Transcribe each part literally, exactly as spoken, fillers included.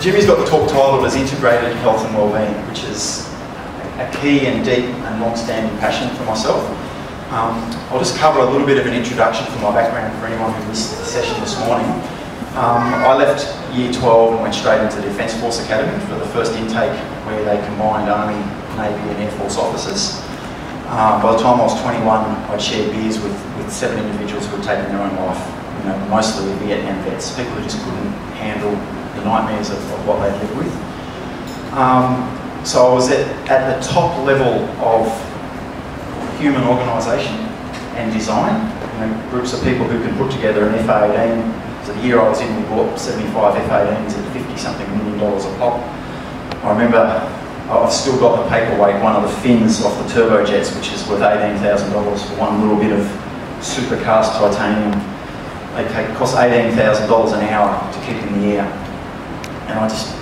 Jimmy's got the talk titled as Integrated Health and Wellbeing, which is a key and deep and long-standing passion for myself. Um, I'll just cover a little bit of an introduction for my background for anyone who missed the session this morning. Um, I left year twelve and went straight into the Defence Force Academy for the first intake where they combined Army, Navy and Air Force officers. Um, by the time I was twenty-one, I'd shared beers with, with seven individuals who had taken their own life, you know, mostly Vietnam vets, people who just couldn't handle the nightmares of, of what they'd lived with. Um, so I was at, at the top level of human organisation and design, you know, groups of people who can put together an F eighteen. So the year I was in, we bought seventy-five F eighteens at fifty something million dollars a pop. I remember I've still got the paperweight, one of the fins off the turbojets, which is worth eighteen thousand dollars for one little bit of supercast titanium. They take, cost eighteen thousand dollars an hour to keep in the air. And I just,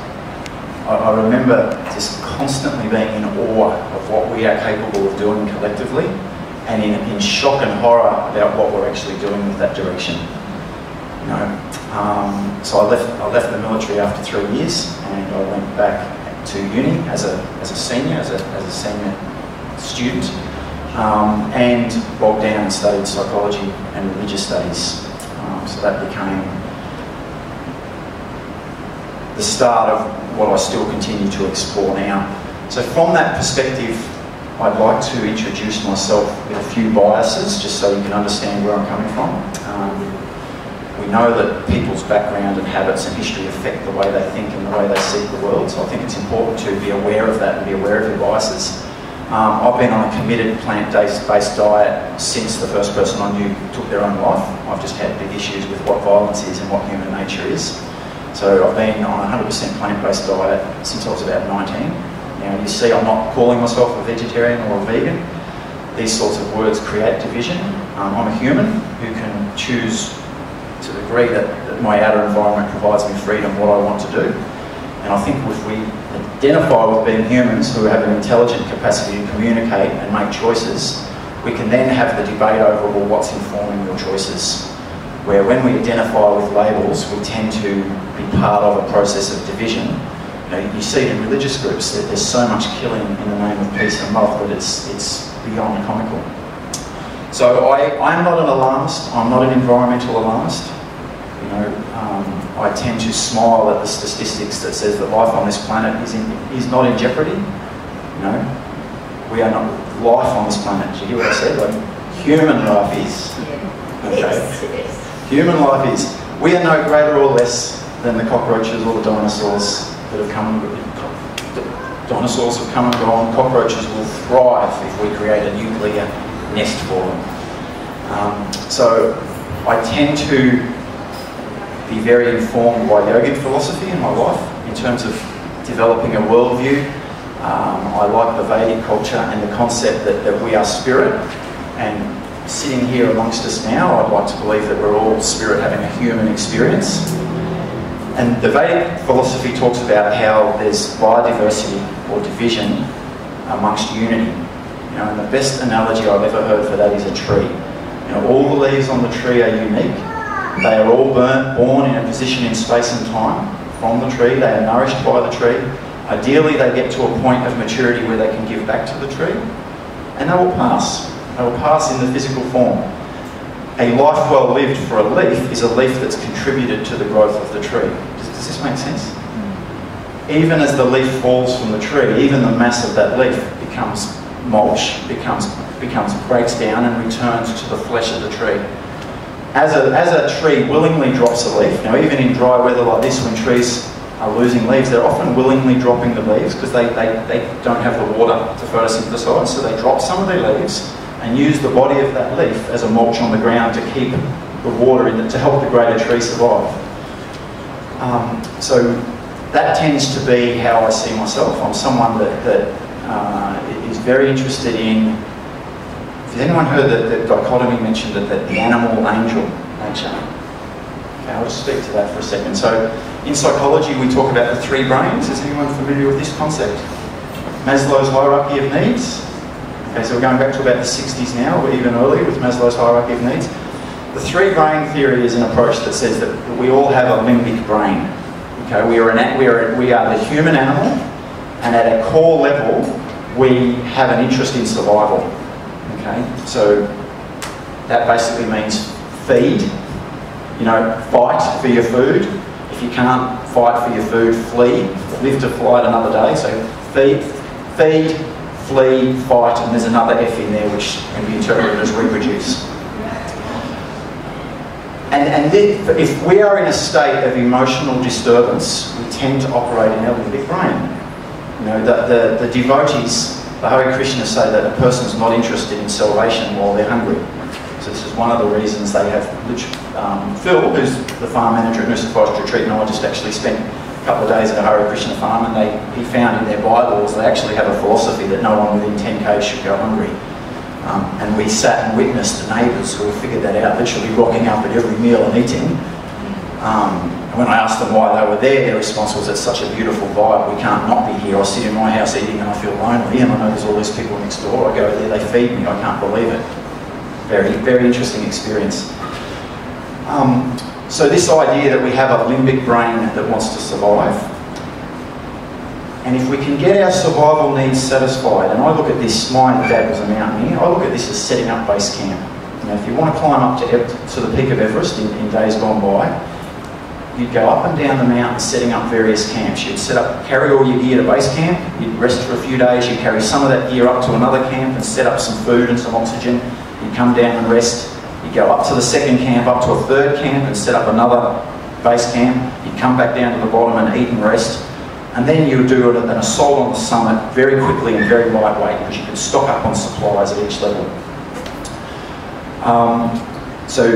I, I remember just constantly being in awe of what we are capable of doing collectively, and in, in shock and horror about what we're actually doing with that direction. You know, um, so I left, I left the military after three years and I went back to uni as a, as a senior, as a, as a senior student, um, and bogged down and studied psychology and religious studies. Um, so that became the start of what I still continue to explore now. So from that perspective, I'd like to introduce myself with a few biases just so you can understand where I'm coming from. Um, We know that people's background and habits and history affect the way they think and the way they see the world, so I think it's important to be aware of that and be aware of your biases. Um, I've been on a committed plant-based diet since the first person I knew took their own life. I've just had big issues with what violence is and what human nature is. So I've been on a one hundred percent plant-based diet since I was about nineteen. Now you see I'm not calling myself a vegetarian or a vegan. These sorts of words create division. Um, I'm a human who can choose to the degree that, that my outer environment provides me freedom, what I want to do. And I think if we identify with being humans who have an intelligent capacity to communicate and make choices, we can then have the debate over, well, what's informing your choices? Where when we identify with labels, we tend to be part of a process of division. You know, you see in religious groups that there's so much killing in the name of peace and love that it's, it's beyond comical. So I, I'm not an alarmist, I'm not an environmental alarmist. You know, um, I tend to smile at the statistics that says that life on this planet is, in, is not in jeopardy. You know, we are not life on this planet. Did you hear what I said? Like, human life is. Okay. Human life is. We are no greater or less than the cockroaches or the dinosaurs that have come and dinosaurs have come and gone. Cockroaches will thrive if we create a nuclear nest for them. Um, so I tend to be very informed by yogic philosophy in my life in terms of developing a worldview. Um, I like the Vedic culture and the concept that, that we are spirit, and sitting here amongst us now, I'd like to believe that we're all spirit having a human experience. And the Vedic philosophy talks about how there's biodiversity or division amongst unity. You know, and the best analogy I've ever heard for that is a tree. You know, all the leaves on the tree are unique. They are all burnt, born in a position in space and time from the tree. They are nourished by the tree. Ideally, they get to a point of maturity where they can give back to the tree. And they will pass. They will pass in the physical form. A life well lived for a leaf is a leaf that's contributed to the growth of the tree. Does, does this make sense? Even as the leaf falls from the tree, even the mass of that leaf becomes mulch, becomes, becomes, breaks down and returns to the flesh of the tree. As a, as a tree willingly drops a leaf, now even in dry weather like this when trees are losing leaves, they're often willingly dropping the leaves because they, they, they don't have the water to photosynthesize, so they drop some of their leaves and use the body of that leaf as a mulch on the ground to keep the water in it, to help the greater tree survive. Um, so that tends to be how I see myself. I'm someone that, that Uh, is very interested in. Has anyone heard that the dichotomy mentioned that, that the animal-angel nature? Okay, I'll just speak to that for a second. So, in psychology, we talk about the three brains. Is anyone familiar with this concept? Maslow's hierarchy of needs. Okay, so we're going back to about the sixties now, or even earlier with Maslow's hierarchy of needs. The three-brain theory is an approach that says that we all have a limbic brain. Okay, we are an we are we are the human animal, and at a core level, we have an interest in survival. Okay, so that basically means feed. You know, fight for your food. If you can't fight for your food, flee. Live to fly it another day. So feed, feed, flee, fight, and there's another F in there which can be interpreted as reproduce. And, and if, if we are in a state of emotional disturbance, we tend to operate in our limbic brain. You know, the, the, the devotees, the Hare Krishna, say that a person's not interested in salvation while they're hungry. So this is one of the reasons they have, um, Phil, who's the farm manager at Noosa Forest Retreat, and I just actually spent a couple of days at a Hare Krishna farm, and they, he found in their bylaws they actually have a philosophy that no one within ten K should go hungry. Um, and we sat and witnessed the neighbours who had figured that out, literally rocking up at every meal and eating. Um, and when I asked them why they were there, their response was, it's such a beautiful vibe, we can't not be here. I sit in my house eating and I feel lonely, and I know there's all these people next door. I go there, they feed me, I can't believe it. Very, very interesting experience. Um, so this idea that we have a limbic brain that wants to survive, and if we can get our survival needs satisfied, and I look at this, my dad was a mountaineer, I look at this as setting up base camp. You know, if you want to climb up to, to the peak of Everest in, in days gone by, you'd go up and down the mountain setting up various camps. You'd set up, carry all your gear to base camp, you'd rest for a few days, you'd carry some of that gear up to another camp and set up some food and some oxygen, you'd come down and rest, you'd go up to the second camp, up to a third camp and set up another base camp, you'd come back down to the bottom and eat and rest. And then you do an assault on the summit very quickly and very lightweight, because you can stock up on supplies at each level. Um, so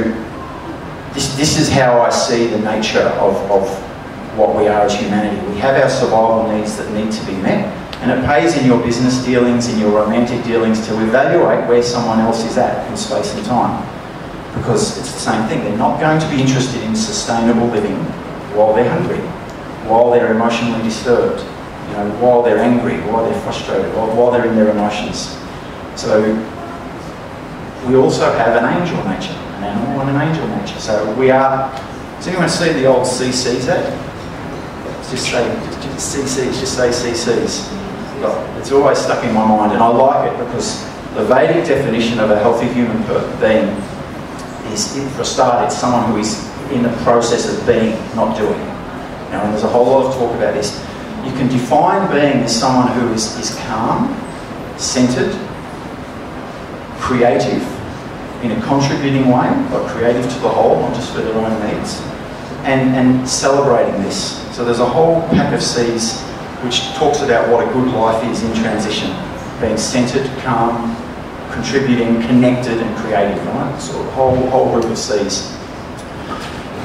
this, this is how I see the nature of, of what we are as humanity. We have our survival needs that need to be met, and it pays in your business dealings, in your romantic dealings, to evaluate where someone else is at in space and time. Because it's the same thing, they're not going to be interested in sustainable living while they're hungry, while they're emotionally disturbed, you know, while they're angry, while they're frustrated, while, while they're in their emotions. So we also have an angel nature, an animal and an angel nature. So we are, does anyone see the old C Cs ad? Just say, just, C Cs, just say C Cs. Well, it's always stuck in my mind, and I like it because the Vedic definition of a healthy human being is, for a start, it's someone who is in the process of being, not doing. Now, and there's a whole lot of talk about this. You can define being as someone who is, is calm, centered, creative, in a contributing way, but creative to the whole, not just for their own needs, and, and celebrating this. So there's a whole pack of C's which talks about what a good life is in transition. Being centered, calm, contributing, connected, and creative, right? So a whole, whole group of C's.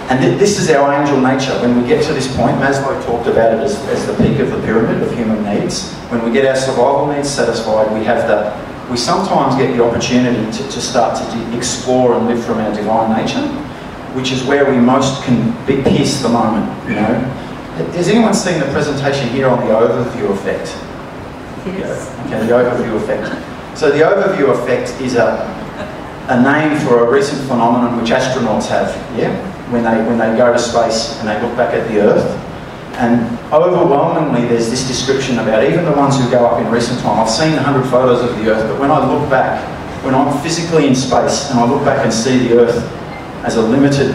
And th this is our angel nature. When we get to this point, Maslow talked about it as, as the peak of the pyramid of human needs. When we get our survival needs satisfied, we have the, we sometimes get the opportunity to, to start to explore and live from our divine nature, which is where we most can be pierce the moment, you know. Has anyone seen the presentation here on the overview effect? Yes. Okay, the overview effect. So the overview effect is a, a name for a recent phenomenon which astronauts have, yeah? When they, when they go to space and they look back at the Earth. And overwhelmingly there's this description about, even the ones who go up in recent time, I've seen a hundred photos of the Earth, but when I look back, when I'm physically in space and I look back and see the Earth as a limited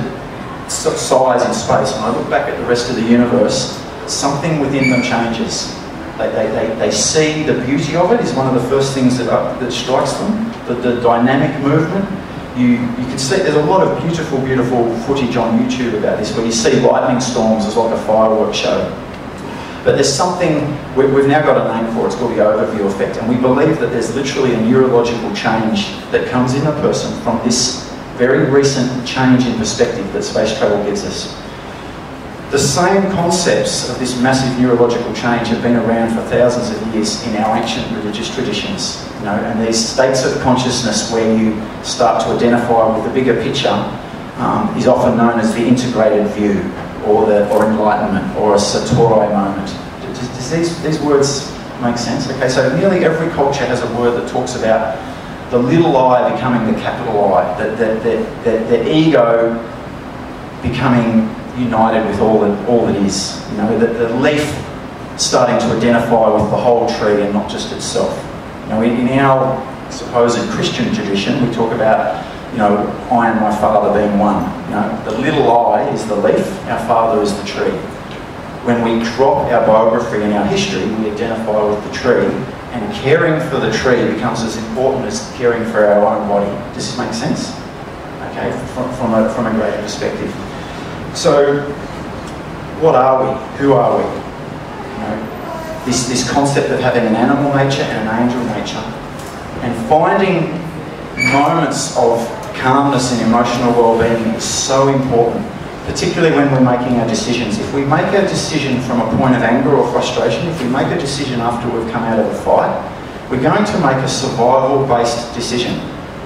size in space, and I look back at the rest of the universe, something within them changes. They, they, they, they see the beauty of it, is one of the first things that, uh, that strikes them, the, the dynamic movement. You, you can see, there's a lot of beautiful, beautiful footage on YouTube about this, where you see lightning storms as like a fireworks show. But there's something, we, we've now got a name for it, it's called the overview effect, and we believe that there's literally a neurological change that comes in a person from this very recent change in perspective that space travel gives us. The same concepts of this massive neurological change have been around for thousands of years in our ancient religious traditions. You know, and these states of consciousness where you start to identify with the bigger picture um, is often known as the integrated view, or the or enlightenment, or a Satori moment. Does, does these, these words make sense? Okay, so nearly every culture has a word that talks about the little I becoming the capital I, the, the, the, the, the ego becoming, united with all that, all that is. You know, the, the leaf starting to identify with the whole tree and not just itself. You know, in, in our supposed Christian tradition, we talk about, you know, I and my Father being one. You know, the little I is the leaf, our Father is the tree. When we drop our biography and our history, we identify with the tree, and caring for the tree becomes as important as caring for our own body. Does this make sense? Okay, from, from, a, from a greater perspective. So, what are we? Who are we? You know, this, this concept of having an animal nature and an angel nature, and finding moments of calmness and emotional well-being is so important, particularly when we're making our decisions. If we make a decision from a point of anger or frustration, if we make a decision after we've come out of a fight, we're going to make a survival-based decision,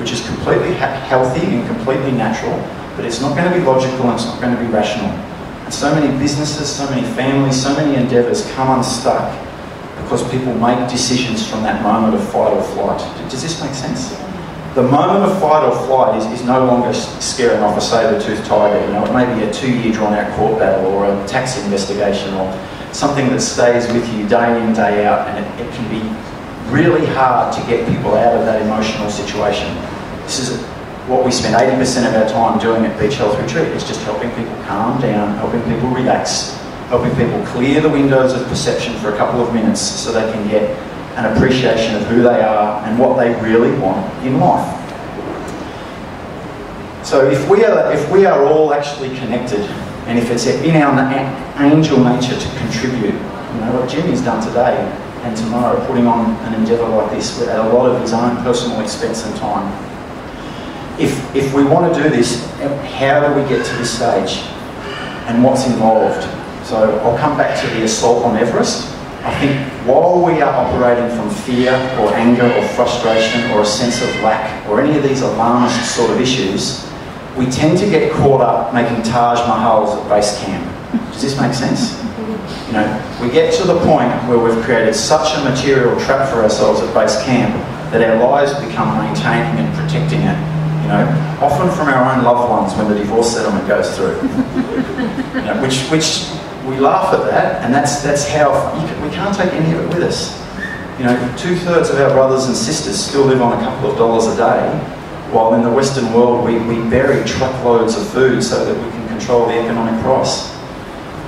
which is completely healthy and completely natural, but it's not going to be logical and it's not going to be rational. And so many businesses, so many families, so many endeavours come unstuck because people make decisions from that moment of fight or flight. Does this make sense? The moment of fight or flight is, is no longer scaring off a saber-toothed tiger. You know, it may be a two-year drawn-out court battle or a tax investigation or something that stays with you day in, day out, and it, it can be really hard to get people out of that emotional situation. This is what we spend eighty percent of our time doing at Beach Health Retreat. It's just helping people calm down, helping people relax, helping people clear the windows of perception for a couple of minutes so they can get an appreciation of who they are and what they really want in life. So if we are, if we are all actually connected, and if it's in our angel nature to contribute, you know, what Jimmy's done today and tomorrow, putting on an endeavour like this at a lot of his own personal expense and time. If, if we want to do this, how do we get to this stage? And what's involved? So I'll come back to the assault on Everest. I think while we are operating from fear or anger or frustration or a sense of lack or any of these alarmist sort of issues, we tend to get caught up making Taj Mahals at base camp. Does this make sense? You know, we get to the point where we've created such a material trap for ourselves at base camp that our lives become maintaining and protecting it, you know, often from our own loved ones when the divorce settlement goes through. You know, which, which we laugh at that, and that's, that's how, you can, we can't take any of it with us. You know, two-thirds of our brothers and sisters still live on a couple of dollars a day, while in the Western world we, we bury truckloads of food so that we can control the economic price.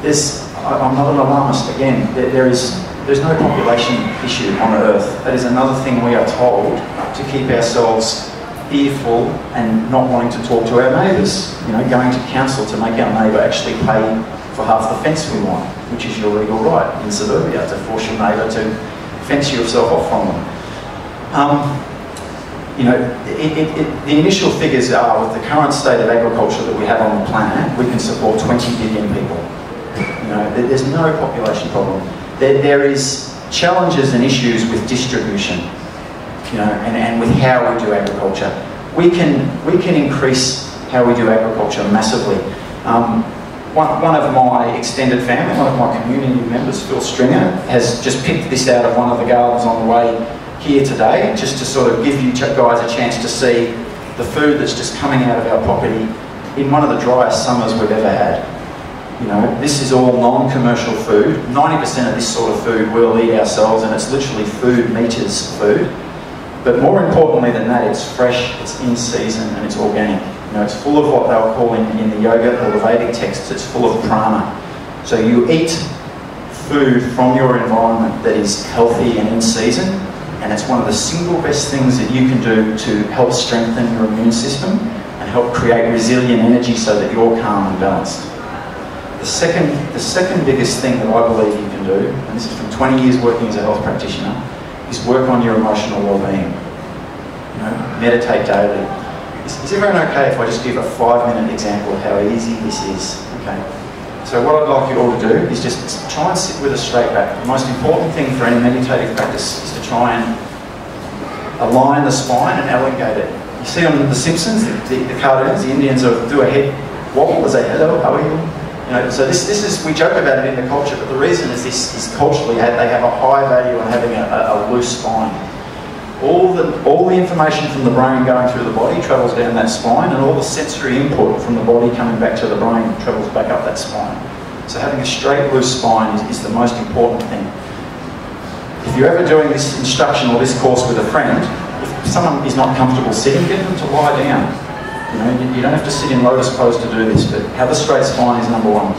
There's, I'm not an alarmist again, there, there is, there's no population issue on Earth. That is another thing we are told, to keep ourselves fearful and not wanting to talk to our neighbours. You know, going to council to make our neighbour actually pay for half the fence we want, which is your legal right in suburbia, to force your neighbour to fence yourself off from them. Um, You know, it, it, it, the initial figures are, with the current state of agriculture that we have on the planet, we can support twenty billion people. You know, there, there's no population problem. There, there is challenges and issues with distribution, you know, and, and with how we do agriculture. We can, we can increase how we do agriculture massively. Um, one, one of my extended family, one of my community members, Phil Stringer, has just picked this out of one of the gardens on the way here today, just to sort of give you guys a chance to see the food that's just coming out of our property in one of the driest summers we've ever had. You know, this is all non-commercial food. ninety percent of this sort of food we'll eat ourselves, and it's literally food meters food. But more importantly than that, it's fresh, it's in season, and it's organic. You know, it's full of what they'll call in, in the yoga or the Vedic texts, it's full of prana. So you eat food from your environment that is healthy and in season, and it's one of the single best things that you can do to help strengthen your immune system and help create resilient energy so that you're calm and balanced. The second, the second biggest thing that I believe you can do, and this is from twenty years working as a health practitioner, is work on your emotional well-being. You know, meditate daily. Is, is everyone okay if I just give a five-minute example of how easy this is? Okay. So what I'd like you all to do is just try and sit with a straight back. The most important thing for any meditative practice is to try and align the spine and elongate it. You see on The Simpsons, the, the, the cartoons, the Indians will do a head wobble as they hello, how are you? You know, so this, this is, we joke about it in the culture, but the reason is this is culturally they have a high value on having a, a, a loose spine. all the, all the information from the brain going through the body travels down that spine, and all the sensory input from the body coming back to the brain travels back up that spine. So having a straight, loose spine is, is the most important thing. If you're ever doing this instruction or this course with a friend, if someone is not comfortable sitting, get them to lie down. You know, you don't have to sit in lotus pose to do this, but have a straight spine is number one.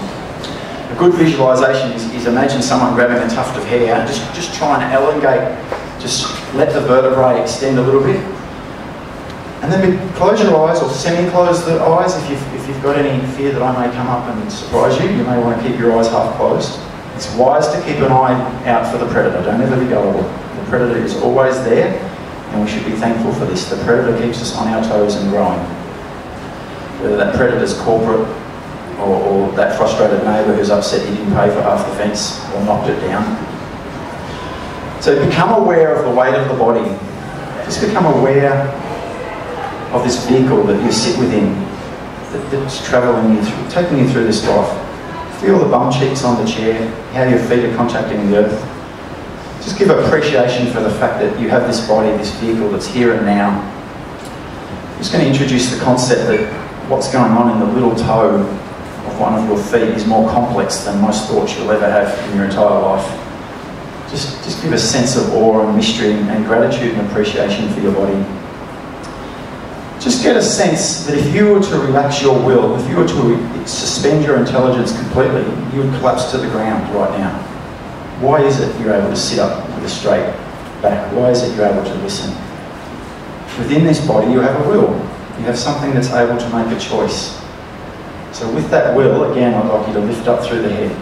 A good visualisation is, is imagine someone grabbing a tuft of hair and just, just try and elongate, just let the vertebrae extend a little bit. And then close your eyes, or semi-close the eyes if you've, if you've got any fear that I may come up and surprise you. You may want to keep your eyes half closed. It's wise to keep an eye out for the predator. Don't ever be gullible. The predator is always there, and we should be thankful for this. The predator keeps us on our toes and growing. Whether that predator's corporate, or, or that frustrated neighbour who's upset he didn't pay for half the fence or knocked it down. So become aware of the weight of the body. Just become aware of this vehicle that you sit within, that, that's travelling you through, taking you through this life. Feel the bum cheeks on the chair, how your feet are contacting the earth. Just give appreciation for the fact that you have this body, this vehicle that's here and now. I'm just going to introduce the concept that what's going on in the little toe of one of your feet is more complex than most thoughts you'll ever have in your entire life. Just, just give a sense of awe and mystery and gratitude and appreciation for your body. Just get a sense that if you were to relax your will, if you were to suspend your intelligence completely, you would collapse to the ground right now. Why is it you're able to sit up with a straight back? Why is it you're able to listen? Within this body you have a will. You have something that's able to make a choice. So with that will, again, I'd like you to lift up through the head.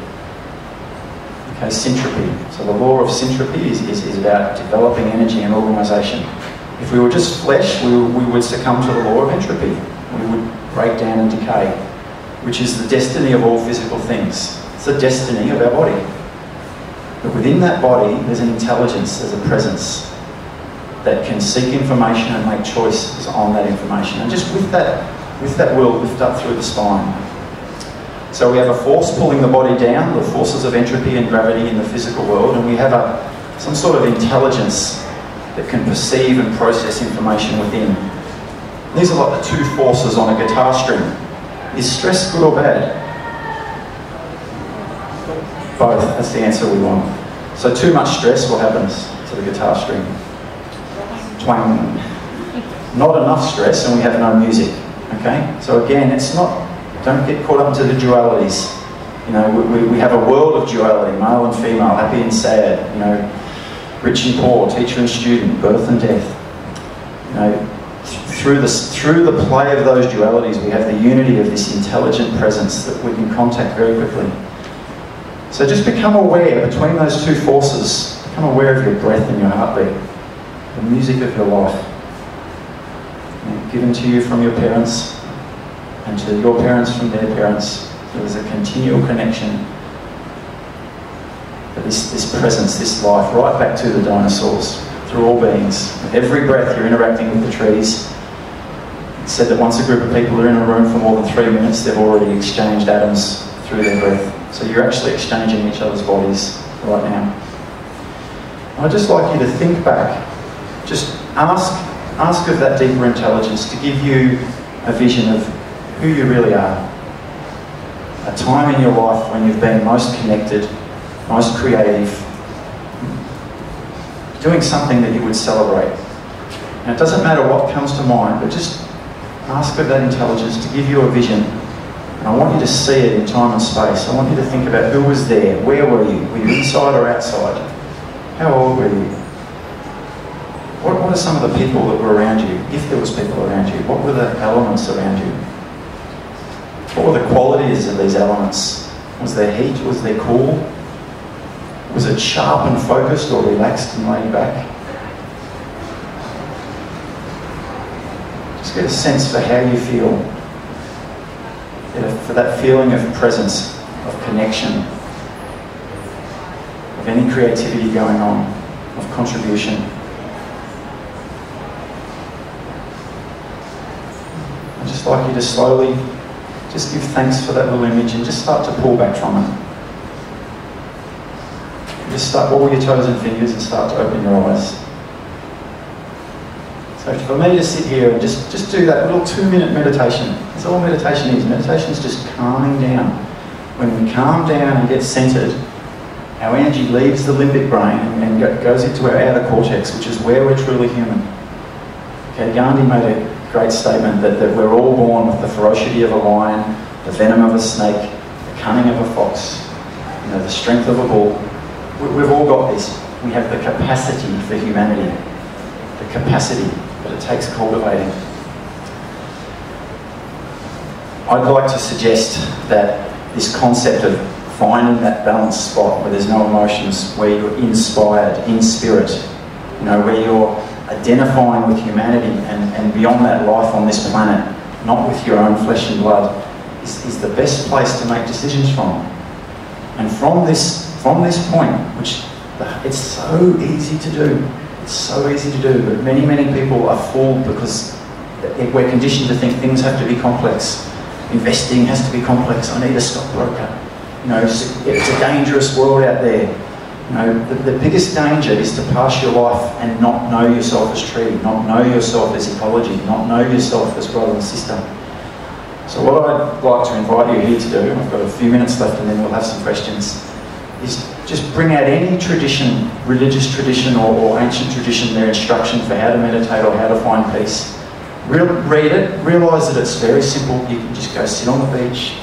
Okay, syntropy. So the law of syntropy is, is, is about developing energy and organisation. If we were just flesh, we, we would succumb to the law of entropy. We would break down and decay, which is the destiny of all physical things. It's the destiny of our body. But within that body, there's an intelligence, there's a presence that can seek information and make choices on that information. And just with that, with that will, lift up through the spine. So we have a force pulling the body down, the forces of entropy and gravity in the physical world, and we have a, some sort of intelligence that can perceive and process information within. These are like the two forces on a guitar string. Is stress good or bad? Both, that's the answer we want. So too much stress, what happens to the guitar string? Twang. Not enough stress and we have no music, okay? So again, it's not, don't get caught up into the dualities. You know, we, we, we have a world of duality, male and female, happy and sad, you know, rich and poor, teacher and student, birth and death. You know, th through, the, through the play of those dualities, we have the unity of this intelligent presence that we can contact very quickly. So just become aware between those two forces. Become aware of your breath and your heartbeat, the music of your life, you know, given to you from your parents, and to your parents from their parents. So there's a continual connection. This, this presence, this life, right back to the dinosaurs, through all beings. With every breath you're interacting with the trees. It's said that once a group of people are in a room for more than three minutes, they've already exchanged atoms through their breath. So you're actually exchanging each other's bodies right now. I'd just like you to think back. Just ask, ask of that deeper intelligence to give you a vision of who you really are. A time in your life when you've been most connected, most creative, doing something that you would celebrate. And it doesn't matter what comes to mind, but just ask of that intelligence to give you a vision. And I want you to see it in time and space. I want you to think about who was there, where were you, were you inside or outside? How old were you? What, what are some of the people that were around you, if there was people around you? What were the elements around you? What were the qualities of these elements? Was there heat? Was there cool? Was it sharp and focused, or relaxed and laid back? Just get a sense for how you feel. Get a, for that feeling of presence, of connection, of any creativity going on, of contribution. I'd just like you to slowly just give thanks for that little image and just start to pull back from it. Just start all your toes and fingers and start to open your eyes. So if I may just sit here and just, just do that little two-minute meditation. That's all meditation is. Meditation is just calming down. When we calm down and get centred, our energy leaves the limbic brain and goes into our outer cortex, which is where we're truly human. Okay, Gandhi made a great statement that, that we're all born with the ferocity of a lion, the venom of a snake, the cunning of a fox, you know, the strength of a bull. We, we've all got this. We have the capacity for humanity. The capacity, but it takes cultivating. I'd like to suggest that this concept of finding that balanced spot where there's no emotions, where you're inspired, in spirit, you know, where you're identifying with humanity and, and beyond that life on this planet, not with your own flesh and blood, is, is the best place to make decisions from. And from this, from this point, which it's so easy to do, it's so easy to do, but many, many people are fooled because we're conditioned to think things have to be complex. Investing has to be complex. I need a stockbroker. You know, it's a, it's a dangerous world out there. You know, the, the biggest danger is to pass your life and not know yourself as tree, not know yourself as ecology, not know yourself as brother and sister. So what I'd like to invite you here to do, I've got a few minutes left and then we'll have some questions, is just bring out any tradition, religious tradition or, or ancient tradition, their instruction for how to meditate or how to find peace. Real, read it, realise that it's very simple. You can just go sit on the beach,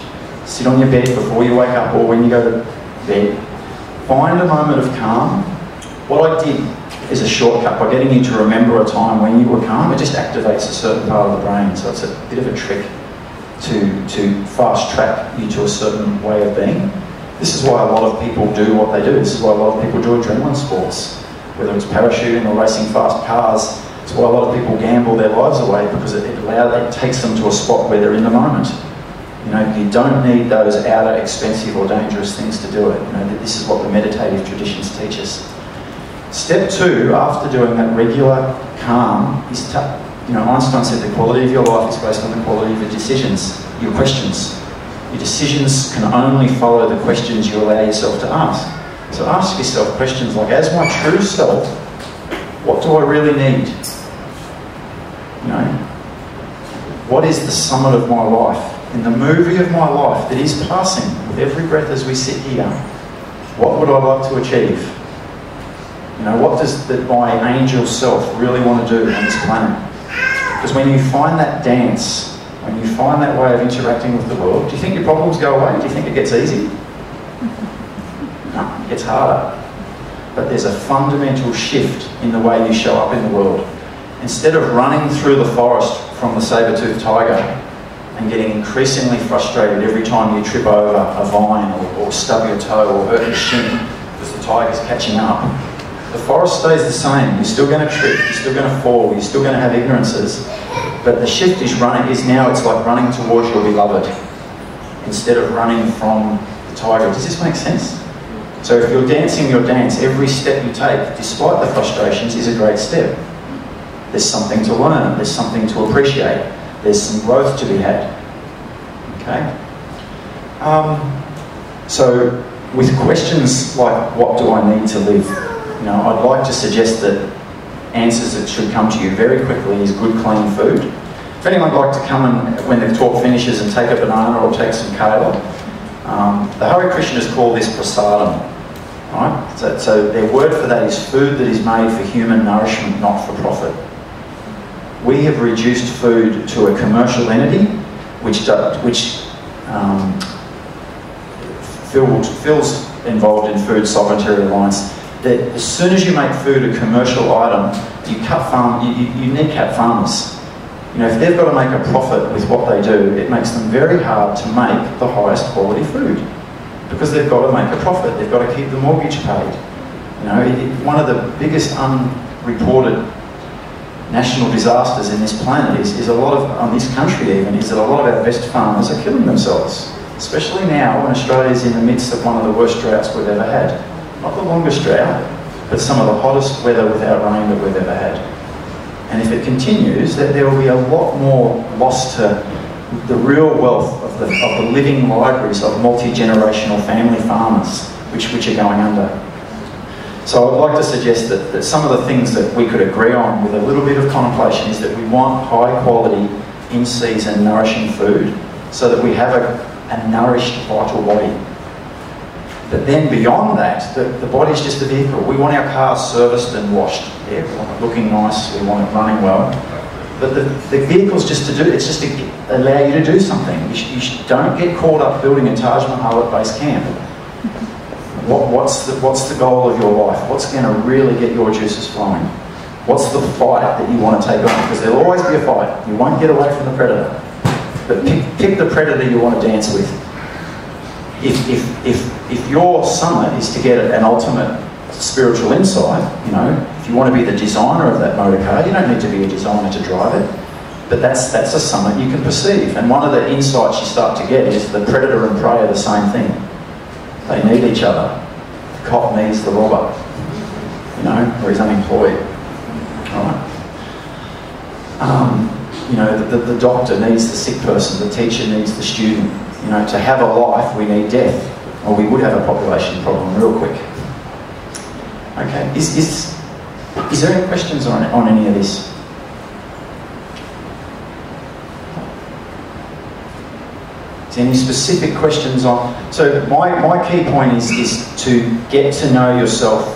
sit on your bed before you wake up or when you go to bed. Find a moment of calm. What I did is a shortcut by getting you to remember a time when you were calm. It just activates a certain part of the brain. So it's a bit of a trick to, to fast track you to a certain way of being. This is why a lot of people do what they do. This is why a lot of people do adrenaline sports, whether it's parachuting or racing fast cars. It's why a lot of people gamble their lives away because it, it, allows, it takes them to a spot where they're in the moment. You know, you don't need those outer expensive or dangerous things to do it. You know, this is what the meditative traditions teach us. Step two, after doing that regular calm, is to, you know, Einstein said the quality of your life is based on the quality of your decisions, your questions. Your decisions can only follow the questions you allow yourself to ask. So ask yourself questions like, as my true self, what do I really need? You know, what is the summit of my life? In the movie of my life that is passing with every breath as we sit here, what would I like to achieve? You know, what does the, my angel self really want to do on this planet? Because when you find that dance, when you find that way of interacting with the world, do you think your problems go away? Do you think it gets easy? No, it gets harder. But there's a fundamental shift in the way you show up in the world. Instead of running through the forest from the saber-toothed tiger, and getting increasingly frustrated every time you trip over a vine or, or stub your toe or hurt your shin because the tiger's catching up. The forest stays the same. You're still going to trip, you're still going to fall, you're still going to have ignorances. But the shift is running is now it's like running towards your beloved instead of running from the tiger. Does this make sense? So if you're dancing your dance, every step you take, despite the frustrations, is a great step. There's something to learn, there's something to appreciate. There's some growth to be had, okay? Um, so with questions like, what do I need to live? You know, I'd like to suggest that answers that should come to you very quickly is good, clean food. If anyone would like to come and, when the talk finishes, and take a banana or take some kale, um, the Hare Krishnas call this prasadam, right? So, so their word for that is food that is made for human nourishment, not for profit. We have reduced food to a commercial entity, which, which um, Phil, Phil's involved in food sovereignty alliance. That as soon as you make food a commercial item, you cut farm, you, you, you kneecap farmers. You know, if they've got to make a profit with what they do, it makes them very hard to make the highest quality food because they've got to make a profit. They've got to keep the mortgage paid. You know, it, one of the biggest unreported national disasters in this planet is, is a lot of, on this country even, is that a lot of our best farmers are killing themselves. Especially now when Australia's in the midst of one of the worst droughts we've ever had. Not the longest drought, but some of the hottest weather without rain that we've ever had. And if it continues, that there will be a lot more loss to the real wealth of the, of the living libraries of multi-generational family farmers, which, which are going under. So I'd like to suggest that, that some of the things that we could agree on with a little bit of contemplation is that we want high quality, in-season, nourishing food so that we have a, a nourished, vital body. But then beyond that, the, the body's just a vehicle. We want our cars serviced and washed. Yeah, we want it looking nice, we want it running well. But the, the vehicle's just to do, it's just to allow you to do something. You, sh you sh don't get caught up building a Taj Mahal at base camp. What, what's, the, what's the goal of your life? What's going to really get your juices flowing? What's the fight that you want to take on? Because there'll always be a fight. You won't get away from the predator. But pick, pick the predator you want to dance with. If, if, if, if your summit is to get an ultimate spiritual insight, you know, if you want to be the designer of that motorcar, you don't need to be a designer to drive it. But that's, that's a summit you can perceive. And one of the insights you start to get is the predator and prey are the same thing. They need each other. The cop needs the robber, you know, or he's unemployed. Right? Um, you know, the, the, the doctor needs the sick person, the teacher needs the student. You know, to have a life, we need death, or we would have a population problem real quick. Okay, is, is, is there any questions on, on any of this? Any specific questions on... So my, my key point is, is to get to know yourself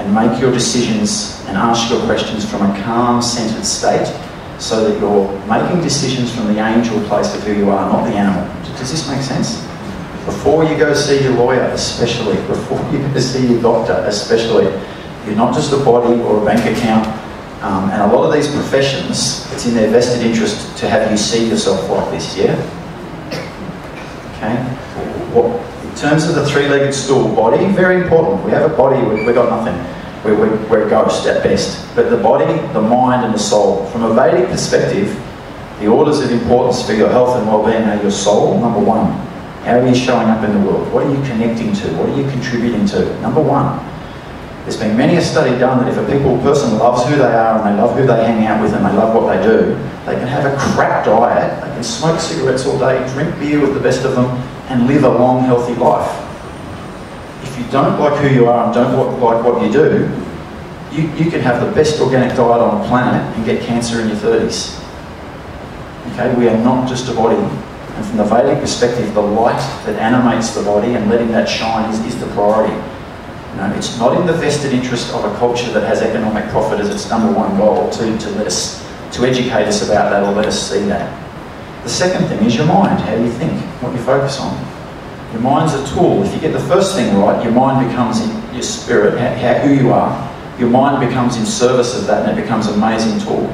and make your decisions and ask your questions from a calm, centered state so that you're making decisions from the angel place of who you are, not the animal. Does this make sense? Before you go see your lawyer, especially, before you go see your doctor, especially, you're not just a body or a bank account. Um, and a lot of these professions, it's in their vested interest to have you see yourself like this, yeah? Okay. Well, in terms of the three-legged stool, body, very important. We have a body, we, we've got nothing. We're, we're, we're a ghost at best. But the body, the mind and the soul. From a Vedic perspective, the orders of importance for your health and well-being are your soul, number one. How are you showing up in the world? What are you connecting to? What are you contributing to? Number one. There's been many a study done that if a people, person loves who they are and they love who they hang out with and they love what they do, they can have a crap diet, they can smoke cigarettes all day, drink beer with the best of them, and live a long, healthy life. If you don't like who you are and don't like what you do, you, you can have the best organic diet on the planet and get cancer in your thirties. Okay, we are not just a body. And from the Vedic perspective, the light that animates the body and letting that shine is, is the priority. No, it's not in the vested interest of a culture that has economic profit as its number one goal to, to, let us, to educate us about that or let us see that. The second thing is your mind, how you think, what you focus on. Your mind's a tool. If you get the first thing right, your mind becomes in your spirit, how, how, who you are. Your mind becomes in service of that and it becomes an amazing tool.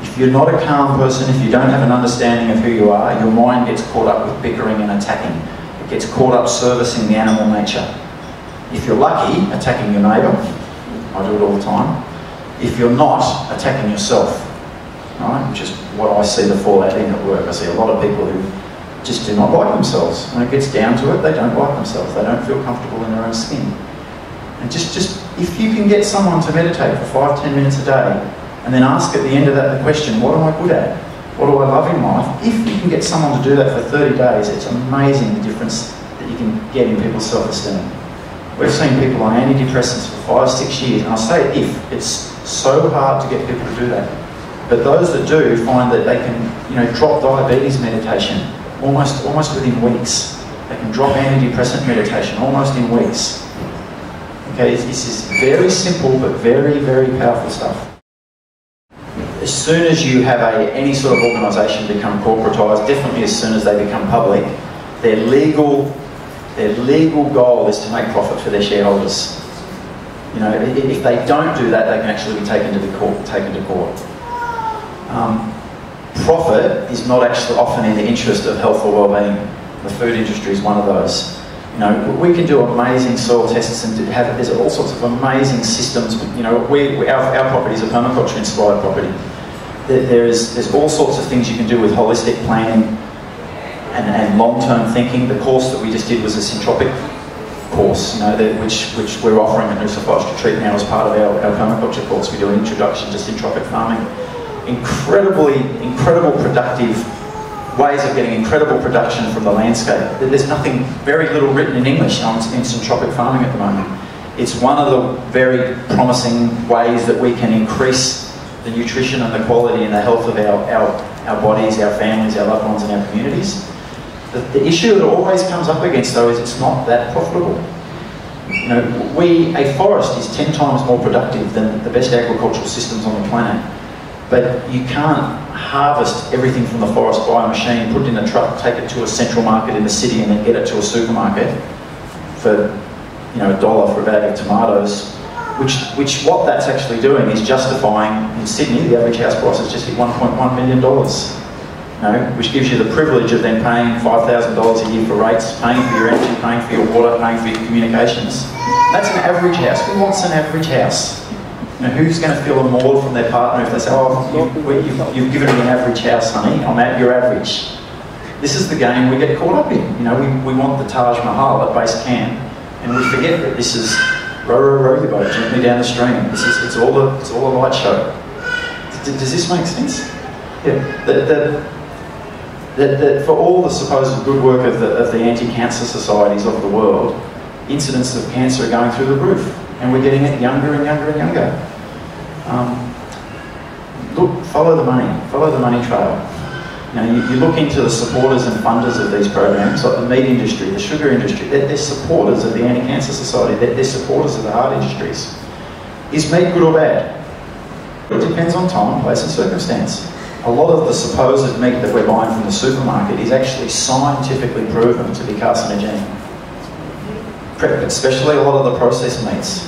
If you're not a calm person, if you don't have an understanding of who you are, your mind gets caught up with bickering and attacking. It gets caught up servicing the animal nature. If you're lucky, attacking your neighbour. I do it all the time. If you're not, attacking yourself. Right? Which is what I see the fallout in at work. I see a lot of people who just do not like themselves. When it gets down to it, they don't like themselves. They don't feel comfortable in their own skin. And just, just if you can get someone to meditate for five, ten minutes a day, and then ask at the end of that the question, what am I good at? What do I love in life? If you can get someone to do that for thirty days, it's amazing the difference that you can get in people's self-esteem. We've seen people on antidepressants for five, six years, and I say if, it's so hard to get people to do that. But those that do find that they can, you know, drop diabetes medication almost, almost within weeks. They can drop antidepressant medication almost in weeks. Okay, this is very simple but very, very powerful stuff. As soon as you have a, any sort of organisation become corporatised, definitely as soon as they become public, their legal Their legal goal is to make profit for their shareholders. You know, if they don't do that, they can actually be taken to the court. Taken to court. Um, profit is not actually often in the interest of health or well-being. The food industry is one of those. You know, we can do amazing soil tests and have there's all sorts of amazing systems. You know, we, we, our, our property is a permaculture-inspired property. There, there is there's all sorts of things you can do with holistic planning. And, and long-term thinking. The course that we just did was a syntropic course, you know, that, which, which we're offering at Noosa Forest Retreat now as part of our, our permaculture course. We do an introduction to syntropic farming. Incredibly, incredible productive ways of getting incredible production from the landscape. There's nothing, very little written in English on, in syntropic farming at the moment. It's one of the very promising ways that we can increase the nutrition and the quality and the health of our, our, our bodies, our families, our loved ones and our communities. The, the issue that always comes up against though is it's not that profitable. You know, we, a forest is ten times more productive than the best agricultural systems on the planet. But you can't harvest everything from the forest, buy a machine, put it in a truck, take it to a central market in the city and then get it to a supermarket for, you know, a dollar for a bag of tomatoes. Which, which what that's actually doing is justifying, in Sydney, the average house price has just hit one point one million dollars. You know, which gives you the privilege of then paying five thousand dollars a year for rates, paying for your energy, paying for your water, paying for your communications. That's an average house. Who wants an average house? You know, who's going to feel annoyed from their partner if they say, oh, you, you've, you've given me an average house, honey, I'm at your average. This is the game we get caught up in. You know, we, we want the Taj Mahal at base camp, and we forget that this is row, row, row your boat gently down the stream. This is, it's, all a, it's all a light show. D- does this make sense? Yeah. The, the, That, that for all the supposed good work of the, of the anti-cancer societies of the world, incidents of cancer are going through the roof, and we're getting it younger and younger and younger. Um, look, follow the money, follow the money trail. You know, you, you look into the supporters and funders of these programs, like the meat industry, the sugar industry, they're, they're supporters of the anti-cancer society, they're, they're supporters of the hard industries. Is meat good or bad? It depends on time, place and circumstance. A lot of the supposed meat that we're buying from the supermarket is actually scientifically proven to be carcinogenic. Especially a lot of the processed meats.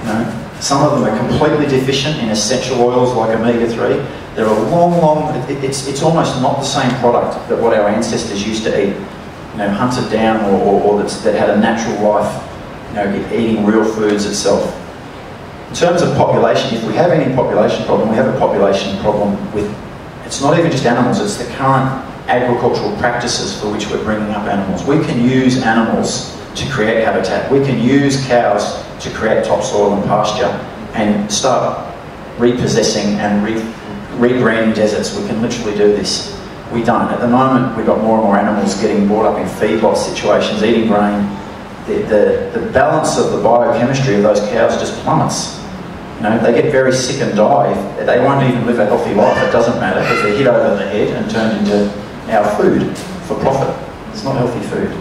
You know, some of them are completely deficient in essential oils like omega three. They're a long, long, it, it's, it's almost not the same product that what our ancestors used to eat. You know, hunted down or, or, or that's, that had a natural life, you know, eating real foods itself. In terms of population, if we have any population problem, we have a population problem with it's not even just animals, it's the current agricultural practices for which we're bringing up animals. We can use animals to create habitat. We can use cows to create topsoil and pasture and start repossessing and re regreening deserts. We can literally do this. We don't. At the moment, we've got more and more animals getting brought up in feedlot situations, eating grain. The, the, the balance of the biochemistry of those cows just plummets. You know, they get very sick and die. They won't even live a healthy life. It doesn't matter because they're hit over the head and turned into our food for profit. It's not healthy food.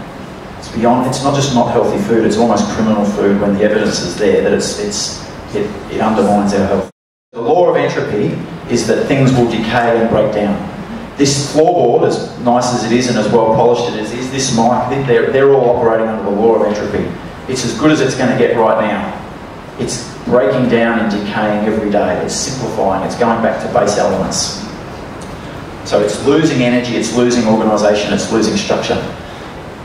It's beyond. It's not just not healthy food. It's almost criminal food when the evidence is there that it's it's it, it undermines our health. The law of entropy is that things will decay and break down. This floorboard, as nice as it is and as well polished as it is, this mic, they're they're all operating under the law of entropy. It's as good as it's going to get right now. It's breaking down and decaying every day. It's simplifying. It's going back to base elements. So it's losing energy. It's losing organisation. It's losing structure.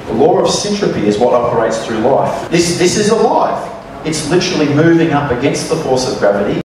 The law of syntropy is what operates through life. This, this is alive. It's literally moving up against the force of gravity.